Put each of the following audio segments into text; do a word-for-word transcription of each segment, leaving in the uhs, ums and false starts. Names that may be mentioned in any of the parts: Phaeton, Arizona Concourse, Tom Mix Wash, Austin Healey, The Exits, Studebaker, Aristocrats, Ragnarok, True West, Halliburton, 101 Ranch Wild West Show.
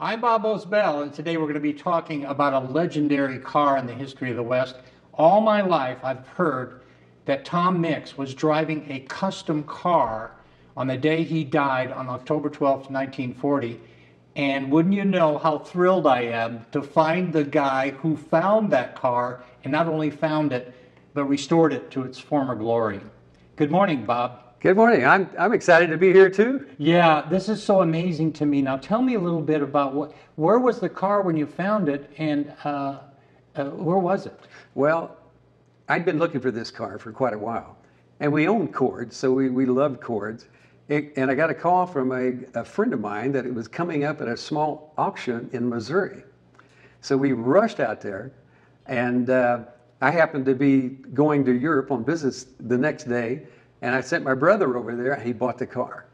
I'm Bob O'Sbell, and today we're going to be talking about a legendary car in the history of the West. All my life I've heard that Tom Mix was driving a custom car on the day he died on October twelfth, nineteen forty. And wouldn't you know how thrilled I am to find the guy who found that car, and not only found it, but restored it to its former glory. Good morning, Bob. Good morning. I'm, I'm excited to be here, too. Yeah, this is so amazing to me. Now, tell me a little bit about what, where was the car when you found it, and uh, uh, where was it? Well, I'd been looking for this car for quite a while, and we owned Cords, so we, we loved Cords. It, and I got a call from a, a friend of mine that it was coming up at a small auction in Missouri. So we rushed out there, and uh, I happened to be going to Europe on business the next day. And I sent my brother over there, and he bought the car.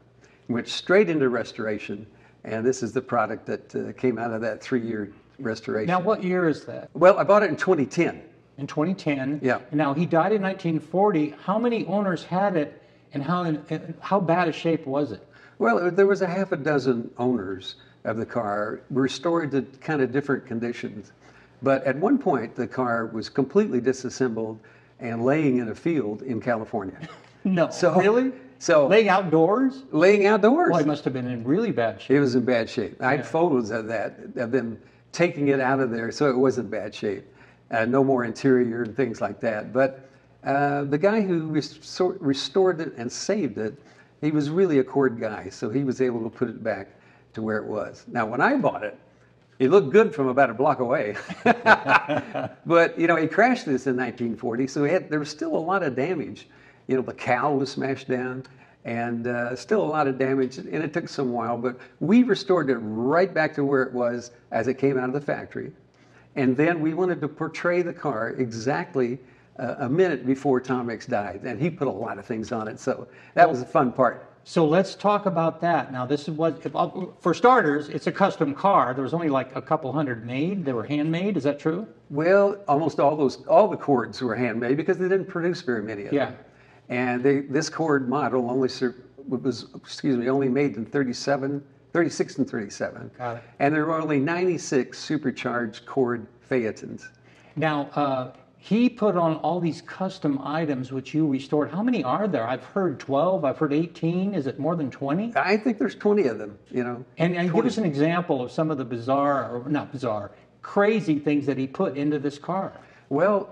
Went straight into restoration, and this is the product that uh, came out of that three-year restoration. Now, what year is that? Well, I bought it in twenty ten. In twenty ten? Yeah. Now, he died in nineteen forty. How many owners had it, and how, in, how bad a shape was it? Well, there was a half a dozen owners of the car, restored to kind of different conditions. But at one point, the car was completely disassembled and laying in a field in California. No, so, really? So laying outdoors? Laying outdoors. Well, it must have been in really bad shape. It was in bad shape. I had yeah. photos of that, of them taking it out of there, so it was in bad shape. Uh, no more interior and things like that. But uh, the guy who restor restored it and saved it, he was really a Cord guy, so he was able to put it back to where it was. Now, when I bought it, it looked good from about a block away. But, you know, he crashed this in nineteen forty, so he had, there was still a lot of damage. You know, the cowl was smashed down, and uh, still a lot of damage, and it took some while, but we restored it right back to where it was as it came out of the factory. And then we wanted to portray the car exactly uh, a minute before Tom Mix died, and he put a lot of things on it, so that was the fun part. So let's talk about that. Now, this is what, if I'll, for starters, it's a custom car. There was only like a couple hundred made. They were handmade. Is that true? Well, almost all those, all the Cords were handmade because they didn't produce very many of yeah. them. And they, this Cord model only was, excuse me, only made in thirty-seven, thirty-six and thirty-seven. Got it. And there were only ninety-six supercharged Cord Phaetons. Now, uh, he put on all these custom items which you restored. How many are there? I've heard twelve. I've heard eighteen. Is it more than twenty? I think there's twenty of them. You know. And, and give us an example of some of the bizarre, or not bizarre, crazy things that he put into this car. Well,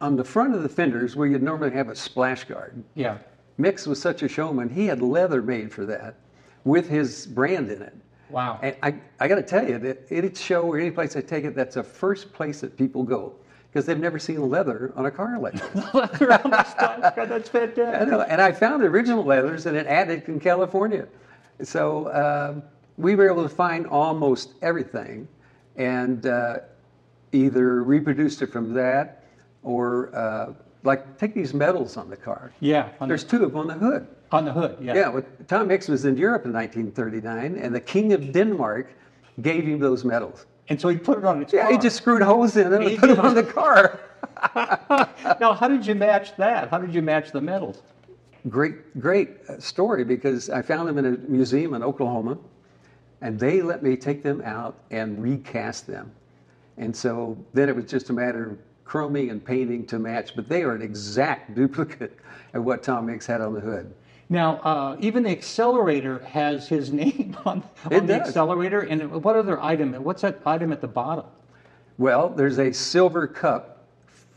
on the front of the fenders, where you'd normally have a splash guard, yeah. Mix was such a showman, he had leather made for that with his brand in it. Wow. And I, I got to tell you, that any show or any place I take it, that's the first place that people go, because they've never seen leather on a car like this. Leather on a splash guard, that's fantastic. I know, and I found original leathers in an attic in California. So uh, we were able to find almost everything, and uh, either reproduced it from that, or uh, like take these medals on the car. Yeah. There's the, two of them on the hood. On the hood, yeah. Yeah, well, Tom Mix was in Europe in nineteen thirty-nine, and the King of Denmark gave him those medals. And so he put it on his yeah, car. Yeah, he just screwed holes in it and put it on the car. Now, how did you match that? How did you match the medals? Great, great story, because I found them in a museum in Oklahoma, and they let me take them out and recast them. And so then it was just a matter of chroming and painting to match, but they are an exact duplicate of what Tom Mix had on the hood. Now, uh, even the accelerator has his name on, on the accelerator. And what other item? What's that item at the bottom? Well, there's a silver cup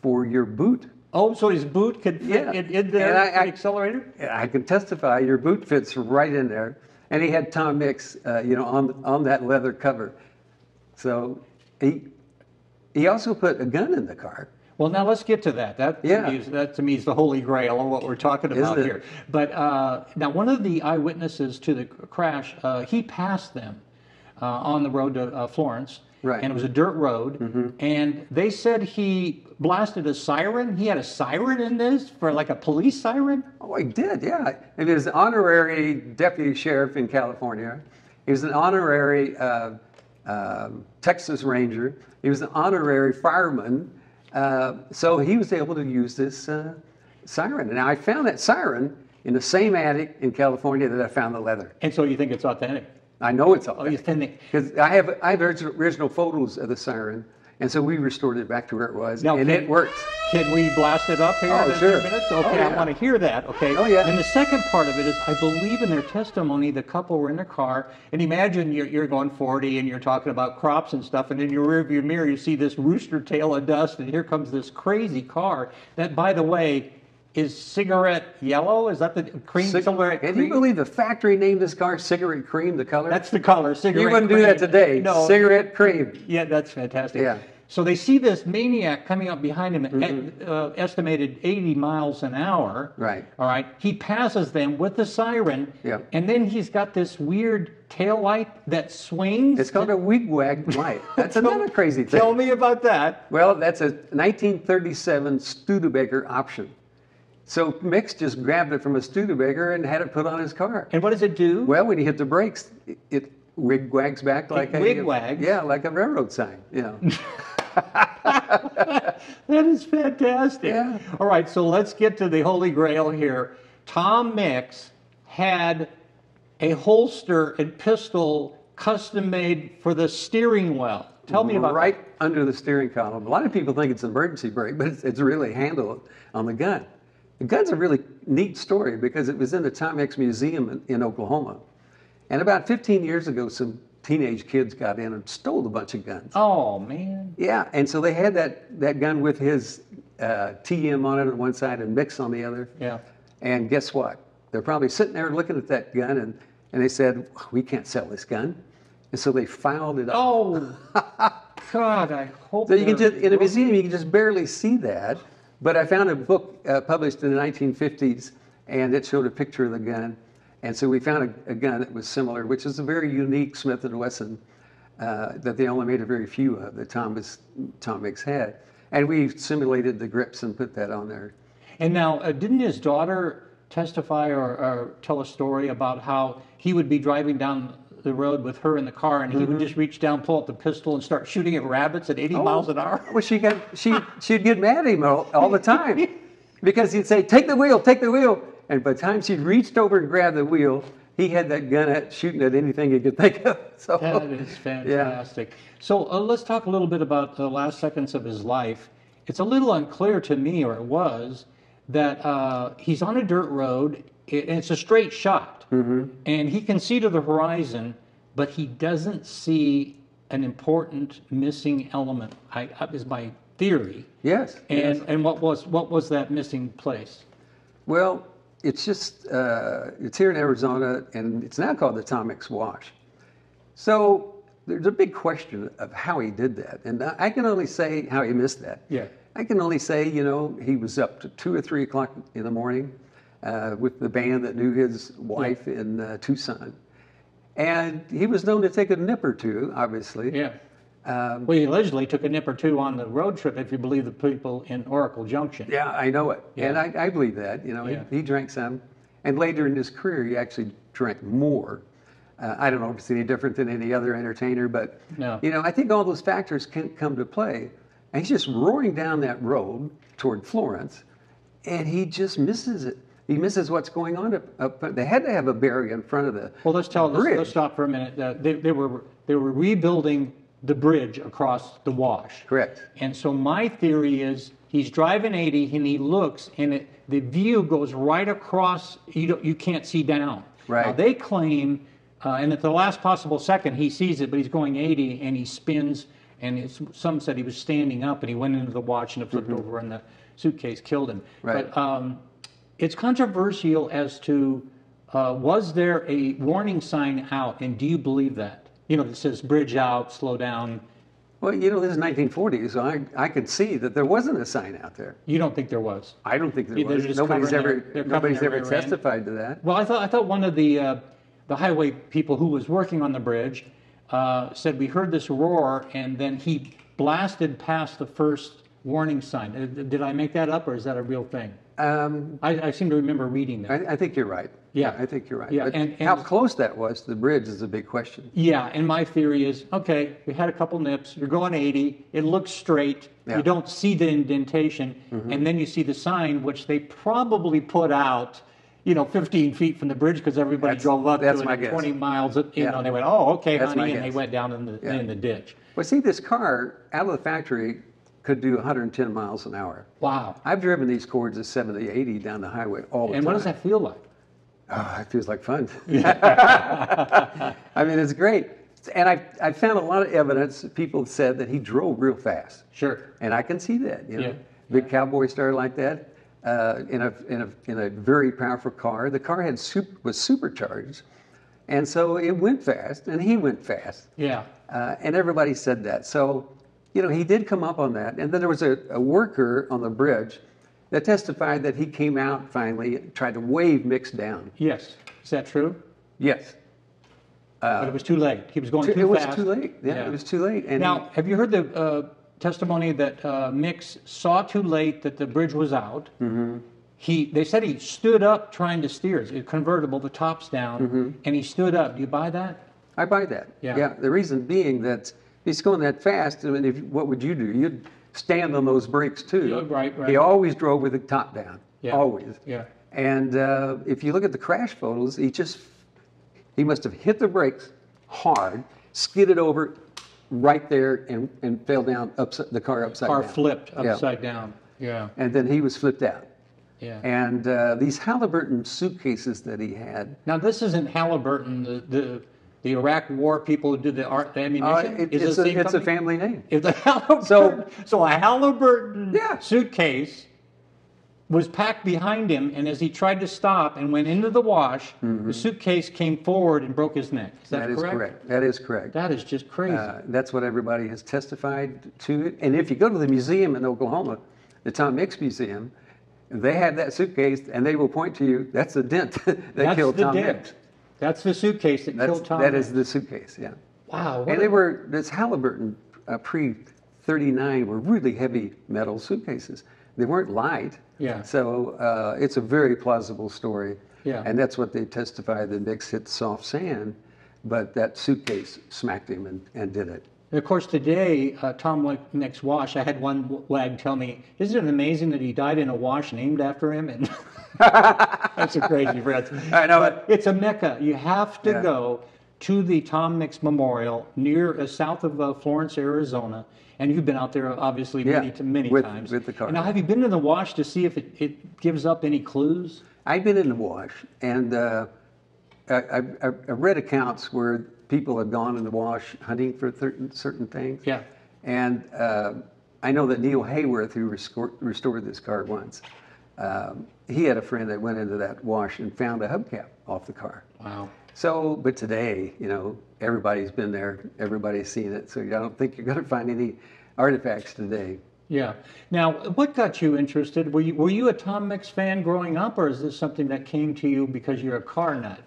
for your boot. Oh, so his boot could fit yeah. in, in there, I, I, the accelerator? I can testify your boot fits right in there. And he had Tom Mix, uh, you know, on on that leather cover. So he. He also put a gun in the car. Well, now let's get to that. That, yeah. to, me is, that to me is the holy grail of what we're talking about here. But uh, now one of the eyewitnesses to the crash, uh, he passed them uh, on the road to uh, Florence. Right. And it was a dirt road. Mm-hmm. And they said he blasted a siren. He had a siren in this for like a police siren? Oh, he did, yeah. He was an honorary deputy sheriff in California. He was an honorary... Uh, Uh, Texas Ranger. He was an honorary fireman, uh, so he was able to use this uh, siren. And I found that siren in the same attic in California that I found the leather. And so you think it's authentic? I know it's authentic. Oh, authentic. Because I have I have original photos of the siren, and so we restored it back to where it was, now, and can, it worked. Can we blast it up here? Oh, in sure. Minutes? Okay, oh, yeah. I want to hear that. Okay. Oh yeah. And the second part of it is, I believe in their testimony. The couple were in their car, and imagine you're you're going forty, and you're talking about crops and stuff, and in your rearview mirror you see this rooster tail of dust, and here comes this crazy car. That, by the way, is cigarette yellow? Is that the cream? Cig cigarette cream? Can you believe the factory named this car cigarette cream, the color? That's the color, cigarette cream. You wouldn't cream. do that today. No. Cigarette cream. Yeah, that's fantastic. Yeah. So they see this maniac coming up behind him, mm-hmm. at, uh, estimated eighty miles an hour. Right. All right. He passes them with the siren. Yeah. And then he's got this weird taillight that swings. It's called a wig-wag light. That's another crazy thing. Tell me about that. Well, that's a nineteen thirty-seven Studebaker option. So Mix just grabbed it from a Studebaker and had it put on his car. And what does it do? Well, when you hit the brakes, it, it wig-wags back it like wig-wags. Yeah, like a railroad sign. Yeah. That is fantastic. Yeah. All right, so let's get to the Holy Grail here. Tom Mix had a holster and pistol custom made for the steering wheel. Tell me about right that. Under the steering column. A lot of people think it's an emergency brake, but it's, it's really handled on the gun. The gun's a really neat story because it was in the Tom Mix Museum in, in Oklahoma. And about fifteen years ago, some teenage kids got in and stole a bunch of guns. Oh, man. Yeah, and so they had that, that gun with his uh, T M on it on one side and Mix on the other. Yeah. And guess what? They're probably sitting there looking at that gun, and, and they said, we can't sell this gun. And so they filed it up. Oh, God, I hope so. You can just, in a museum, you can just barely see that. But I found a book uh, published in the nineteen fifties, and it showed a picture of the gun. And so we found a, a gun that was similar, which is a very unique Smith and Wesson uh, that they only made a very few of, that Thomas, Tom Mix had. And we simulated the grips and put that on there. And now, uh, didn't his daughter testify or, or tell a story about how he would be driving down the road with her in the car, and he mm-hmm. would just reach down, pull up the pistol, and start shooting at rabbits at eighty oh, miles an hour. Well, she got she she'd get mad at him all, all the time because he'd say, "Take the wheel, take the wheel," and by the time she reached over and grabbed the wheel, he had that gun at shooting at anything he could think of. So that is fantastic. Yeah. So uh, let's talk a little bit about the last seconds of his life. It's a little unclear to me, or it was, that uh, he's on a dirt road. It, it's a straight shot, mm-hmm. and he can see to the horizon, but he doesn't see an important missing element. I, is my theory. Yes. And yes. and what was what was that missing place? Well, it's just uh, it's here in Arizona, and it's now called the Tom Mix Wash. So there's a big question of how he did that, and I can only say how he missed that. Yeah. I can only say, you know, he was up to two or three o'clock in the morning. Uh, with the band that knew his wife yeah. in uh, Tucson. And he was known to take a nip or two, obviously. Yeah. Um, well, he allegedly took a nip or two on the road trip, if you believe the people in Oracle Junction. Yeah, I know it. Yeah. And I, I believe that. You know, yeah. he, he drank some. And later in his career, he actually drank more. Uh, I don't know if it's any different than any other entertainer, but, no. you know, I think all those factors can come to play. And he's just roaring down that road toward Florence, and he just misses it. He misses what's going on. Up, up, they had to have a barrier in front of the Well, let's tell. Let's, let's stop for a minute. Uh, they, they were they were rebuilding the bridge across the wash. Correct. And so my theory is he's driving eighty and he looks and it, the view goes right across. You don't, you can't see down. Right. Now they claim, uh, and at the last possible second he sees it, but he's going eighty and he spins. And it's, some said he was standing up and he went into the wash and it flipped mm-hmm. over and the suitcase killed him. Right. But, um, it's controversial as to uh, was there a warning sign out, and do you believe that? You know, that says bridge out, slow down. Well, you know, this is nineteen forties, so I, I could see that there wasn't a sign out there. You don't think there was? I don't think there yeah, was. Nobody's ever, their, nobody's ever testified to that. Well, I thought, I thought one of the, uh, the highway people who was working on the bridge uh, said we heard this roar, and then he blasted past the first warning sign. Uh, did I make that up, or is that a real thing? Um, I, I seem to remember reading that. I, I think you're right. Yeah. I think you're right. Yeah. But and, and how close that was to the bridge is a big question. Yeah. And my theory is, okay, we had a couple nips. You're going eighty. It looks straight. Yeah. You don't see the indentation. Mm-hmm. And then you see the sign, which they probably put out you know, fifteen feet from the bridge because everybody that's, drove up to it at twenty miles. You yeah. know, they went, oh, okay, that's honey, and they went down in the yeah. in the ditch. Well, see, this car out of the factory could do one hundred ten miles an hour. Wow. I've driven these cords at seventy, eighty down the highway all the and time. And what does that feel like? Oh, it feels like fun. I mean, it's great. And I I found a lot of evidence that people said that he drove real fast. Sure. And I can see that, you know. Yeah. Big cowboy star like that. Uh, in a in a in a very powerful car. The car had super, was supercharged, and so it went fast, and he went fast. Yeah. Uh, and everybody said that. So, you know, he did come up on that. And then there was a, a worker on the bridge that testified that he came out finally, tried to wave Mix down. Yes. Is that true? Yes. Uh, but it was too late. He was going too, too it fast. It was too late. Yeah, yeah. It was too late. And now, he, have you heard the? Uh, testimony that uh, Mix saw too late that the bridge was out. Mm-hmm. He, they said he stood up trying to steer. It's convertible, the top's down, mm-hmm. and he stood up. Do you buy that? I buy that. Yeah. yeah. The reason being that he's going that fast. I mean, if, what would you do? You'd stand on those brakes too. Yeah, right, right. He always drove with the top down. Yeah. Always. Yeah. And uh, if you look at the crash photos, he just he must have hit the brakes hard, skidded over. Right there and, and fell down, upside, the car upside car down. Car flipped upside yeah. down, yeah. And then he was flipped out. Yeah. And uh, these Halliburton suitcases that he had. Now this isn't Halliburton, the the, the Iraq War people who did the, art, the ammunition? Uh, it, Is it's a, it's a family name. If the Halliburton, so, so a Halliburton yeah. suitcase was packed behind him, and as he tried to stop and went into the wash, mm-hmm. the suitcase came forward and broke his neck. Is that, that correct? Is correct? That is correct. That is just crazy. Uh, that's what everybody has testified to. And if you go to the museum in Oklahoma, the Tom Mix Museum, they have that suitcase, and they will point to you, that's the dent that that's killed Tom dent. Mix. That's the suitcase that that's, killed Tom That Mix. Is the suitcase, yeah. Wow. And a... they were, this Halliburton uh, pre thirty-nine were really heavy metal suitcases. They weren't light, yeah. so uh, it's a very plausible story, yeah. and that's what they testify, that Mix hit soft sand, but that suitcase smacked him and, and did it. And of course today, uh, Tom Mix Wash, I had one wag tell me, isn't it amazing that he died in a wash named after him? And that's a crazy phrase. I know but it. It's a mecca. You have to yeah. go to the Tom Mix Memorial near uh, south of uh, Florence, Arizona. And you've been out there, obviously, yeah, many, many with, times. With the car. And now, have you been to the wash to see if it, it gives up any clues? I've been in the wash, and uh, I, I, I read accounts where people had gone in the wash hunting for certain things. Yeah. And uh, I know that Neil Hayworth, who restored, restored this car once, um, he had a friend that went into that wash and found a hubcap off the car. Wow. So, but today, you know, everybody's been there, everybody's seen it, so I don't think you're going to find any artifacts today. Yeah. Now, what got you interested? Were you, were you a Tom Mix fan growing up, or is this something that came to you because you're a car nut?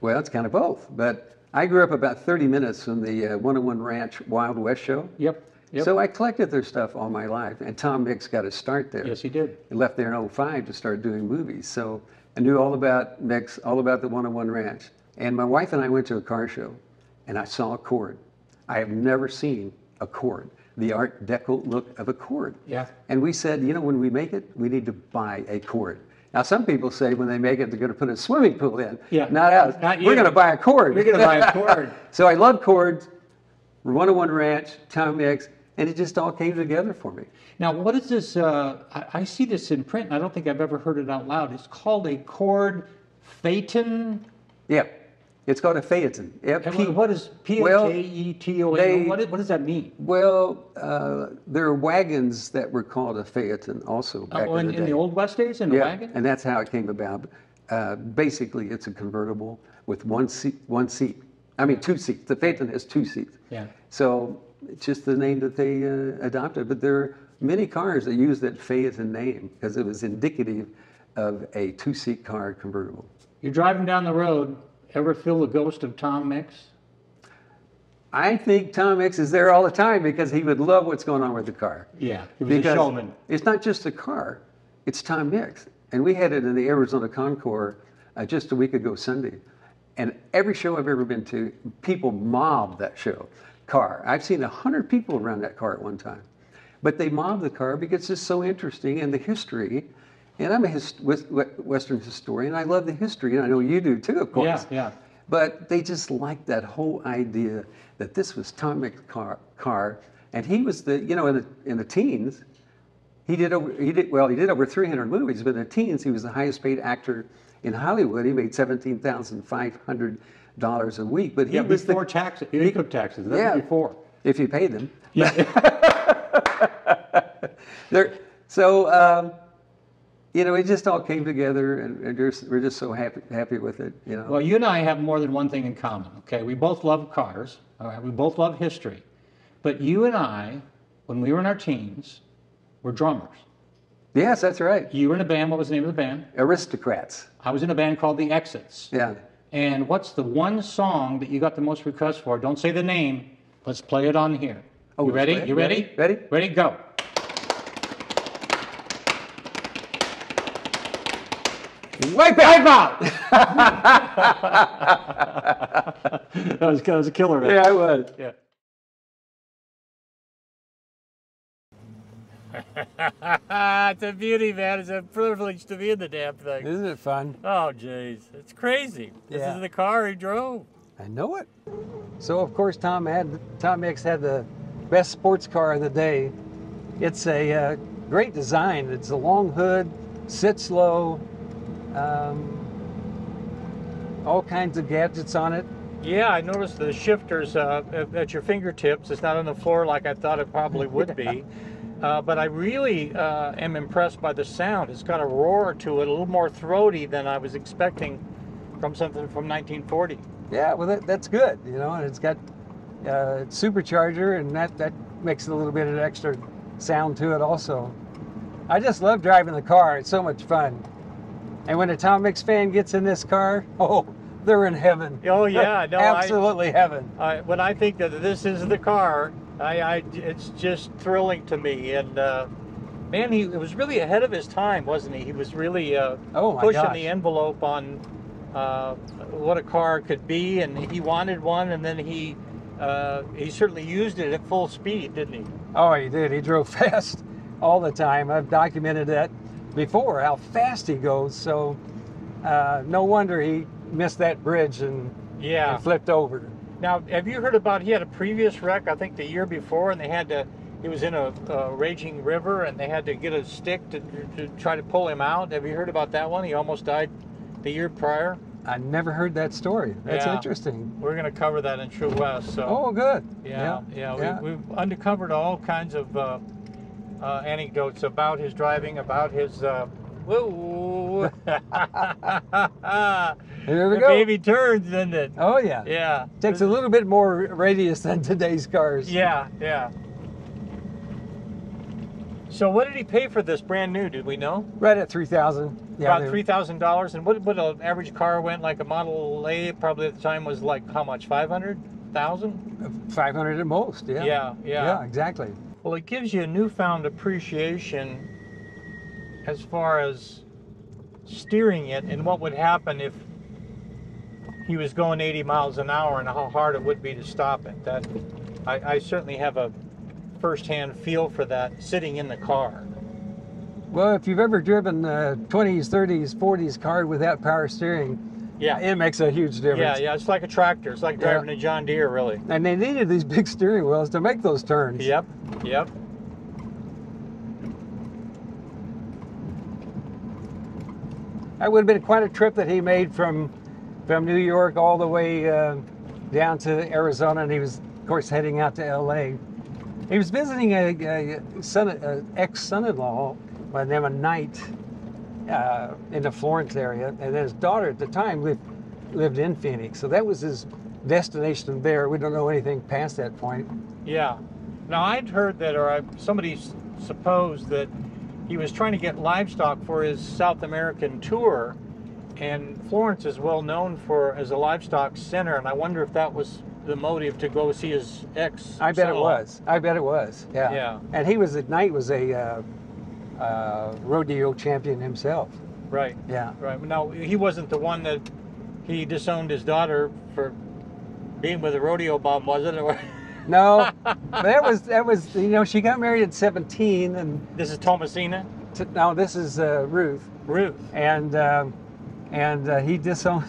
Well, it's kind of both, but I grew up about thirty minutes from the uh, one oh one Ranch Wild West Show. Yep. Yep. So I collected their stuff all my life, and Tom Mix got his start there. Yes, he did. He left there in oh five to start doing movies, so I knew all about Mix, all about the one oh one Ranch. And my wife and I went to a car show, and I saw a cord. I have never seen a cord, the Art Deco look of a cord. Yeah. And we said, you know, when we make it, we need to buy a cord. Now, some people say when they make it, they're going to put a swimming pool in. Yeah. Not us. Not you. We're going to buy a cord. We're going to buy a cord. So I love cords, one oh one Ranch, Tom Mix, and it just all came together for me. Now, what is this? Uh, I, I see this in print, and I don't think I've ever heard it out loud. It's called a cord Phaeton. Yeah. It's called a Phaeton. And what is P H A E T O N? Well, what, what does that mean? Well, uh, there are wagons that were called a Phaeton also back oh, in, in the day. In the Old West days, in yeah, a wagon? And that's how it came about. Uh, basically, it's a convertible with one seat. One seat. I mean, two seats. The Phaeton has two seats. Yeah. So it's just the name that they uh, adopted. But there are many cars that use that Phaeton name because it was indicative of a two-seat car convertible. You're driving down the road. Ever feel the ghost of Tom Mix? I think Tom Mix is there all the time because he would love what's going on with the car. Yeah, he was because a showman. It's not just the car, it's Tom Mix. And we had it in the Arizona Concourse uh, just a week ago Sunday. And every show I've ever been to, people mobbed that show, car. I've seen a hundred people around that car at one time. But they mobbed the car because it's so interesting and the history And I'm a hist Western historian. I love the history, and I know you do too, of course. Yeah, yeah. But they just liked that whole idea that this was Tom Mix Wash, and he was the, you know, in the, in the teens, he did over, he did, well, he did over three hundred movies, but in the teens, he was the highest paid actor in Hollywood. He made seventeen thousand five hundred dollars a week, but he yeah, was before the, taxes, income taxes, that's yeah, before. If you paid them. Yeah. there, so, um, you know, it just all came together, and, and we're, just, we're just so happy happy with it. You know. Well, you and I have more than one thing in common. Okay, we both love cars. All right, we both love history, but you and I, when we were in our teens, were drummers. Yes, that's right. You were in a band. What was the name of the band? Aristocrats. I was in a band called The Exits. Yeah. And what's the one song that you got the most requests for? Don't say the name. Let's play it on here. Oh, you ready? You ready? Ready? Ready? Ready? Go. Wipe out! that, was, that was a killer. Man. Yeah, I was. Yeah. It's a beauty, man. It's a privilege to be in the damn thing. Isn't it fun? Oh, jeez. It's crazy. This yeah. is the car he drove. I know it. So, of course, Tom had Tom Mix had the best sports car of the day. It's a uh, great design. It's a long hood, sits low. Um, all kinds of gadgets on it. Yeah, I noticed the shifters uh, at, at your fingertips. It's not on the floor like I thought it probably would be. Uh, but I really uh, am impressed by the sound. It's got a roar to it, a little more throaty than I was expecting from something from nineteen forty. Yeah, well, that, that's good, you know, and it's got a uh, supercharger, and that, that makes a little bit of extra sound to it also. I just love driving the car. It's so much fun. And when a Tom Mix fan gets in this car, oh, they're in heaven. Oh yeah, no, absolutely I, heaven. I, when I think that this is the car, I, I it's just thrilling to me. And uh, man, he was really ahead of his time, wasn't he? He was really uh, oh, pushing gosh. the envelope on uh, what a car could be, and he wanted one, and then he uh, he certainly used it at full speed, didn't he? Oh, he did. He drove fast all the time. I've documented that before, how fast he goes, so uh, no wonder he missed that bridge and, yeah. and flipped over. Now, have you heard about, he had a previous wreck, I think the year before, and they had to, he was in a, a raging river, and they had to get a stick to, to try to pull him out. Have you heard about that one? He almost died the year prior. I never heard that story. That's yeah. interesting. We're going to cover that in True West. So. Oh, good. Yeah, yeah. yeah, yeah. We, we've uncovered all kinds of uh, Uh, anecdotes about his driving, about his uh, whoa. Here we the go. Baby turns, isn't it? Oh yeah. Yeah. Takes a little bit more radius than today's cars. Yeah, yeah. So what did he pay for this brand new? Did we know? Right at three thousand. Yeah, about three thousand dollars. And what what an average car went like a Model A probably at the time was like how much? Five hundred thousand? Five hundred at most. Yeah. Yeah. Yeah. Yeah. Exactly. Well, it gives you a newfound appreciation as far as steering it and what would happen if he was going eighty miles an hour and how hard it would be to stop it. That I, I certainly have a first-hand feel for that sitting in the car. Well, if you've ever driven a twenties, thirties, forties car without power steering, yeah, it makes a huge difference. Yeah, yeah, it's like a tractor. It's like driving yeah. a John Deere, really. And they needed these big steering wheels to make those turns. Yep, yep. That would have been quite a trip that he made from from New York all the way uh, down to Arizona, and he was, of course, heading out to L A. He was visiting a, a son, an ex-son-in-law by the name of Knight. Uh, in the Florence area, and then his daughter at the time lived lived in Phoenix, so that was his destination there. We don't know anything past that point. Yeah. Now I'd heard that, or I, somebody supposed that he was trying to get livestock for his South American tour, and Florence is well known for as a livestock center, and I wonder if that was the motive to go see his ex. I bet it was. I bet it was. Yeah. Yeah. And he was at night was a. Uh, Uh, rodeo champion himself. Right. Yeah. Right. Now, he wasn't the one that he disowned his daughter for being with a rodeo bum, was it? No. But that was, that was, you know, she got married at seventeen and... This is Thomasina? t no, this is uh, Ruth. Ruth. And um, and uh, he disowned.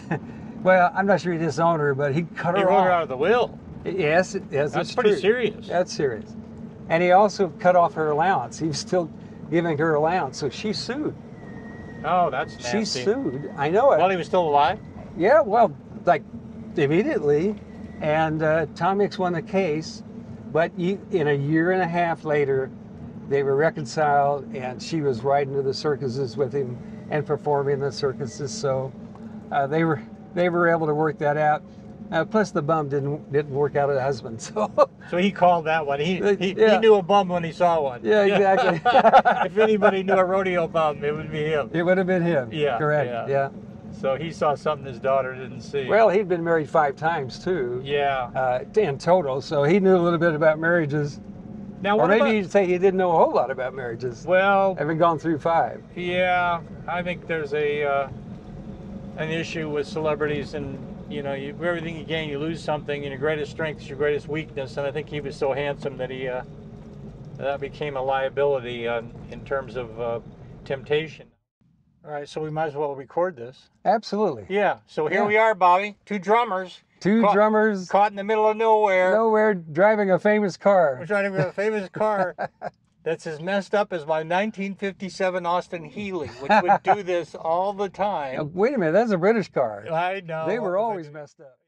Well, I'm not sure he disowned her, but he cut he her off. He wrote her out of the will. Yes, yes. That's pretty true. serious. That's serious. And he also cut off her allowance. He was still giving her allowance, so she sued. Oh, that's nasty. She sued. I know it. While he was still alive? Yeah, well, like immediately. And uh, Tom Mix won the case, but you, in a year and a half later, they were reconciled, and she was riding to the circuses with him and performing in the circuses. So uh, they were they were able to work that out. Uh, plus, the bum didn't didn't work out as a husband. So so he called that one. He he, yeah. he knew a bum when he saw one. Yeah, exactly. If anybody knew a rodeo bum, it would be him. It would have been him. Yeah, correct. Yeah. yeah. So he saw something his daughter didn't see. Well, he'd been married five times too. Yeah. Uh, in total, so he knew a little bit about marriages. Now, what or maybe about, you'd say he didn't know a whole lot about marriages. Well, having gone through five. Yeah, I think there's a uh, an issue with celebrities, and you know, you, everything you gain, you lose something, and your greatest strength is your greatest weakness. And I think he was so handsome that he uh, that became a liability uh, in terms of uh, temptation. All right, so we might as well record this. Absolutely. Yeah, so here yeah. we are, Bobby, two drummers. Two caught, drummers. Caught in the middle of nowhere. Nowhere, driving a famous car. We're driving a famous car that's as messed up as my nineteen fifty-seven Austin Healey, which would do this all the time. Now, wait a minute, that's a British car. I know. They were always messed up.